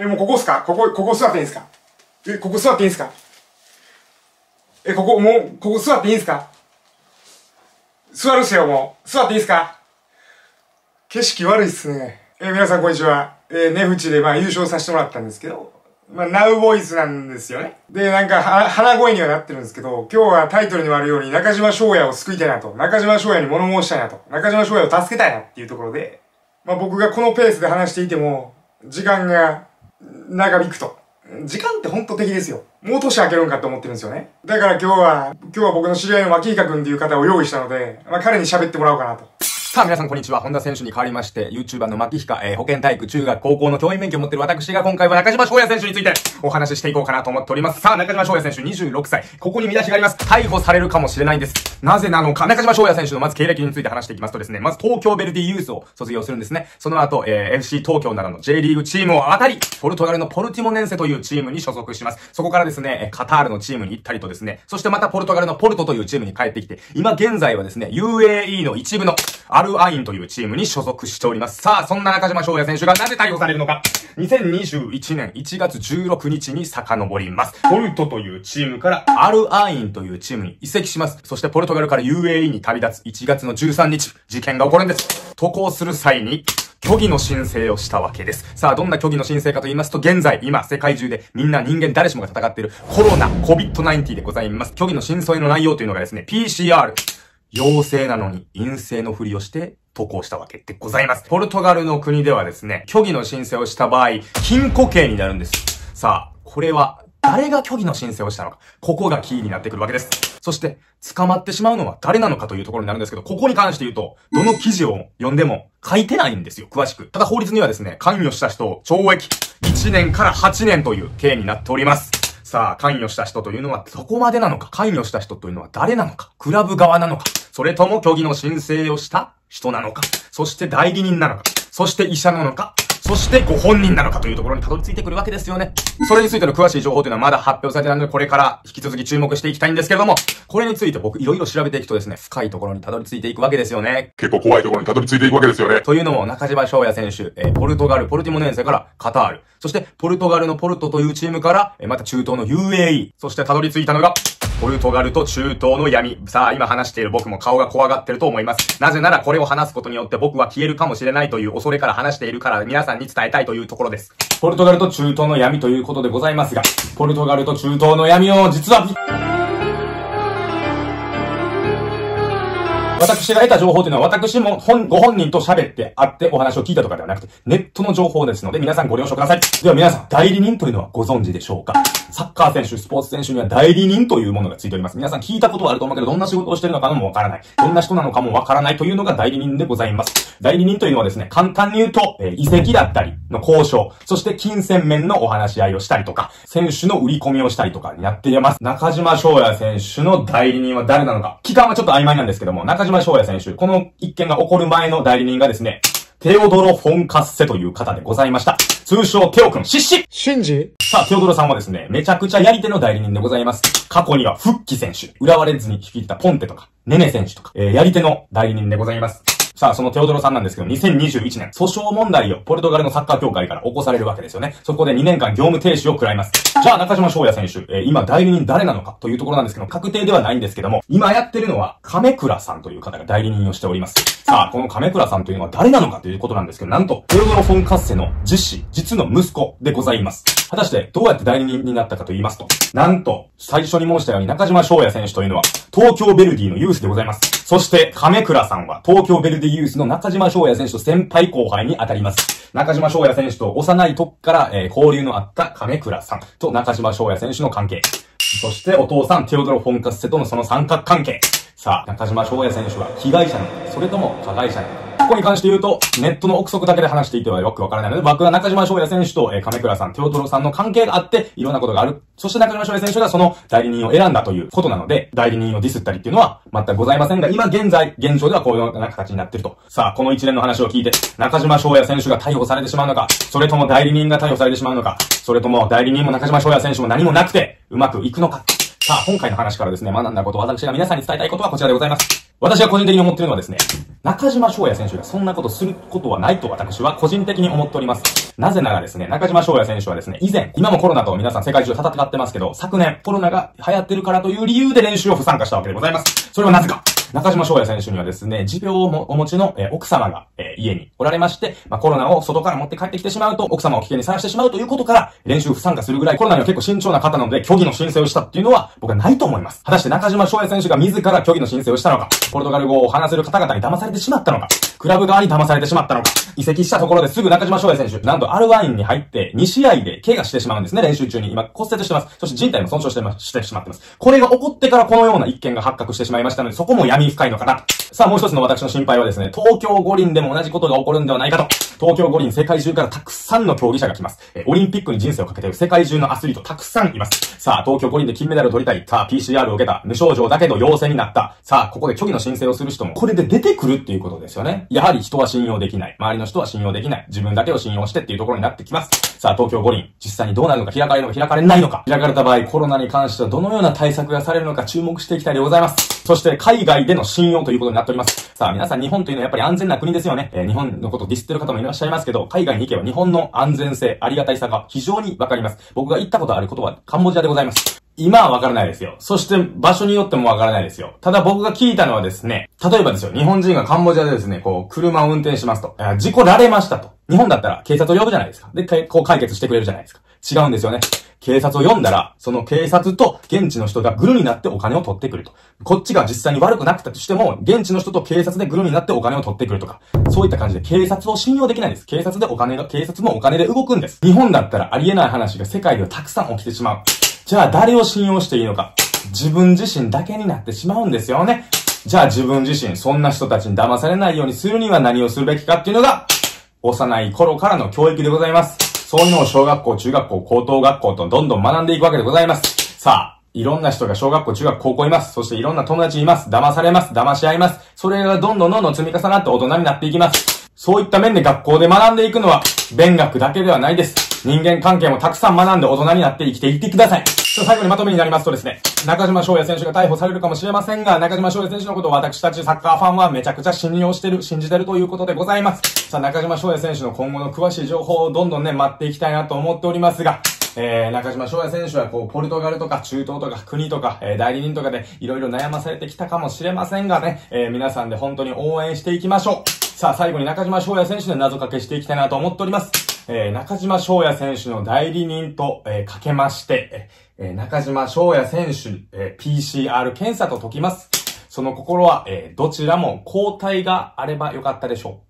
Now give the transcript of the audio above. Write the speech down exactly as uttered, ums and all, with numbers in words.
え、もうここっすか？ここ、ここ座っていいんすか？え、ここ座っていいんすか？え、ここ、もう、ここ座っていいんすか？座るっすよ、もう。座っていいんすか？景色悪いっすね。え、皆さんこんにちは。えー、ネフチでまあ優勝させてもらったんですけど、まあ、ナウボイスなんですよね。で、なんか、は、鼻声にはなってるんですけど、今日はタイトルにもあるように、中島翔也を救いたいなと、中島翔也に物申したいなと、中島翔也を助けたいなっていうところで、まあ僕がこのペースで話していても、時間が長引くと。時間ってほんと敵ですよ。もう年明けるんかって思ってるんですよね。だから今日は、今日は僕の知り合いの脇井君っていう方を用意したので、まあ彼に喋ってもらおうかなと。さあ皆さんこんにちは。本田選手に代わりまして、YouTuber の牧彦、えー、保健体育、中学、高校の教員免許を持っている私が今回は中島翔也選手についてお話ししていこうかなと思っております。さあ中島翔也選手にじゅうろくさい。ここに見出しがあります。逮捕されるかもしれないんです。なぜなのか。中島翔也選手のまず経歴について話していきますとですね、まず東京ベルディユースを卒業するんですね。その後、えー、エフシー 東京などの J リーグチームを当たり、ポルトガルのポルティモネンセというチームに所属します。そこからですね、カタールのチームに行ったりとですね、そしてまたポルトガルのポルトというチームに帰ってきて、今現在はですね、ユーエーイー の一部のアルアインというチームに所属しております。さあ、そんな中島翔也選手がなぜ逮捕されるのか。にせんにじゅういちねんいちがつじゅうろくにちに遡ります。ポルトというチームからアルアインというチームに移籍します。そしてポルトガルから ユーエーイー に旅立ついちがつのじゅうさんにち、事件が起こるんです。渡航する際に、虚偽の申請をしたわけです。さあ、どんな虚偽の申請かと言いますと、現在、今、世界中で、みんな人間誰しもが戦っているコロナ、コビッドナインティーン でございます。虚偽の申請の内容というのがですね、ピーシーアール。陽性なのに陰性のふりをして渡航したわけでございます。ポルトガルの国ではですね、虚偽の申請をした場合、禁錮刑になるんです。さあ、これは誰が虚偽の申請をしたのか、ここがキーになってくるわけです。そして、捕まってしまうのは誰なのかというところになるんですけど、ここに関して言うと、どの記事を読んでも書いてないんですよ、詳しく。ただ法律にはですね、関与した人を懲役いちねんからはちねんという刑になっております。さあ、関与した人というのはどこまでなのか、関与した人というのは誰なのか、クラブ側なのか、それとも虚偽の申請をした人なのか、そして代理人なのか、そして医者なのか、そしてご本人なのかというところにたどり着いてくるわけですよね。それについての詳しい情報というのはまだ発表されてないので、これから引き続き注目していきたいんですけれども、これについて僕いろいろ調べていくとですね、深いところにたどり着いていくわけですよね。結構怖いところにたどり着いていくわけですよね。というのも中島翔也選手、えー、ポルトガル、ポルティモネンセからカタール、そしてポルトガルのポルトというチームから、えー、また中東の ユーエーイー、そしてたどり着いたのが、ポルトガルと中東の闇。さあ、今話している僕も顔が怖がってると思います。なぜならこれを話すことによって僕は消えるかもしれないという恐れから話しているから皆さんに伝えたいというところです。ポルトガルと中東の闇ということでございますが、ポルトガルと中東の闇を実は、私が得た情報というのは、私も本、ご本人と喋って会ってお話を聞いたとかではなくて、ネットの情報ですので、皆さんご了承ください。では皆さん、代理人というのはご存知でしょうか？サッカー選手、スポーツ選手には代理人というものがついております。皆さん聞いたことはあると思うけど、どんな仕事をしているのかもわからない。どんな人なのかもわからないというのが代理人でございます。代理人というのはですね、簡単に言うと、えー、移籍だったりの交渉、そして金銭面のお話し合いをしたりとか、選手の売り込みをしたりとかになっています。中島翔也選手の代理人は誰なのか。期間はちょっと曖昧なんですけども、中島翔也選手、この一件が起こる前の代理人がですね、テオドロ・フォンカッセという方でございました。通称、テオ君、シッシッシンジ？さあ、テオドロさんはですね、めちゃくちゃやり手の代理人でございます。過去には、フッキ選手、浦和レッズに率いたポンテとか、ネネ選手とか、えー、やり手の代理人でございます。さあ、そのテオドロさんなんですけど、にせんにじゅういちねん、訴訟問題をポルトガルのサッカー協会から起こされるわけですよね。そこでにねんかん業務停止を食らいます。じゃあ、中島翔也選手、えー、今代理人誰なのかというところなんですけど、確定ではないんですけども、今やってるのは、亀倉さんという方が代理人をしております。さあ、この亀倉さんというのは誰なのかということなんですけど、なんと、テオドロ・フォンカッセの実子、実の息子でございます。果たして、どうやって代理人になったかと言いますと、なんと、最初に申したように中島翔也選手というのは、東京ベルディのユースでございます。そして、亀倉さんは、東京ベルディユースの中島翔也選手と先輩後輩に当たります。中島翔也選手と幼い時から、えー、交流のあった亀倉さんと中島翔也選手の関係。そして、お父さん、テオドロ・フォンカッセとのその三角関係。さあ、中島翔也選手は被害者なのか、それとも加害者なのか。ここに関して言うと、ネットの憶測だけで話していてはよくわからないので、僕は中島翔也選手と、えー、亀倉さん、テオドロさんの関係があって、いろんなことがある。そして中島翔也選手がその代理人を選んだということなので、代理人をディスったりっていうのは全くございませんが、今現在、現状ではこういうような形になってると。さあ、この一連の話を聞いて、中島翔也選手が逮捕されてしまうのか、それとも代理人が逮捕されてしまうのか、それとも代理人も中島翔也選手も何もなくて、うまくいくのか。さあ、今回の話からですね、学んだことを私が皆さんに伝えたいことはこちらでございます。私が個人的に思っているのはですね、中島翔也選手がそんなことすることはないと私は個人的に思っております。なぜならですね、中島翔也選手はですね、以前、今もコロナと皆さん世界中戦ってますけど、昨年コロナが流行ってるからという理由で練習を不参加したわけでございます。それはなぜか。中島翔也選手にはですね、持病をお持ちの奥様が家におられまして、まあ、コロナを外から持って帰ってきてしまうと、奥様を危険にさらしてしまうということから、練習不参加するぐらいコロナには結構慎重な方なので、虚偽の申請をしたっていうのは僕はないと思います。果たして中島翔也選手が自ら虚偽の申請をしたのか、ポルトガル語を話せる方々に騙されてしまったのか、クラブ側に騙されてしまったのか、移籍したところですぐ中島翔也選手、なんとアルワインに入ってに試合で怪我してしまうんですね、練習中に。今骨折してます。そして人体も損傷してま、してしまってます。これが起こってからこのような一件が発覚してしまいましたので、そこもや深いのかな。さあもう一つの私の心配はですね、東京五輪でも同じことが起こるんではないかと。東京五輪世界中からたくさんの競技者が来ます。え、オリンピックに人生をかけている世界中のアスリートたくさんいます。さあ東京五輪で金メダルを取りたい。さあ ピーシーアール を受けた。無症状だけど陽性になった。さあここで虚偽の申請をする人もこれで出てくるっていうことですよね。やはり人は信用できない。周りの人は信用できない。自分だけを信用してっていうところになってきます。さあ東京五輪、実際にどうなるのか、開かれるのか、開かれないのか。開かれた場合コロナに関してはどのような対策がされるのか注目していきたいでございます。そして海外での信用ということになっております。さあ皆さん日本というのはやっぱり安全な国ですよね。えー、日本のことをディスってる方もいらっしゃいますけど、海外に行けば日本の安全性、ありがたいさが非常にわかります。僕が行ったことあることはカンボジアでございます。今はわからないですよ。そして場所によってもわからないですよ。ただ僕が聞いたのはですね、例えばですよ、日本人がカンボジアでですね、こう、車を運転しますと、事故られましたと。日本だったら警察を呼ぶじゃないですか。で、こう解決してくれるじゃないですか。違うんですよね。警察を呼んだら、その警察と現地の人がグルになってお金を取ってくると。こっちが実際に悪くなくたとしても、現地の人と警察でグルになってお金を取ってくるとか。そういった感じで警察を信用できないんです。警察でお金が、警察もお金で動くんです。日本だったらありえない話が世界ではたくさん起きてしまう。じゃあ誰を信用していいのか。自分自身だけになってしまうんですよね。じゃあ自分自身、そんな人たちに騙されないようにするには何をするべきかっていうのが、幼い頃からの教育でございます。そういうのを小学校、中学校、高等学校とどんどん学んでいくわけでございます。さあ、いろんな人が小学校、中学校、高校います。そしていろんな友達います。騙されます。騙し合います。それがどんどんどんどん積み重なって大人になっていきます。そういった面で学校で学んでいくのは、勉学だけではないです。人間関係もたくさん学んで大人になって生きていってください。ちょっと最後にまとめになりますとですね、中島翔也選手が逮捕されるかもしれませんが、中島翔也選手のことを私たちサッカーファンはめちゃくちゃ信用してる、信じてるということでございます。さあ、中島翔也選手の今後の詳しい情報をどんどんね、待っていきたいなと思っておりますが、えー、中島翔也選手はこう、ポルトガルとか中東とか国とか、えー、代理人とかでいろいろ悩まされてきたかもしれませんがね、えー、皆さんで本当に応援していきましょう。さあ、最後に中島翔也選手の謎かけしていきたいなと思っております。えー、中島翔也選手の代理人と、えー、かけまして、えー、中島翔也選手、えー、ピーシーアール 検査と解きます。その心は、えー、どちらも抗体があればよかったでしょう。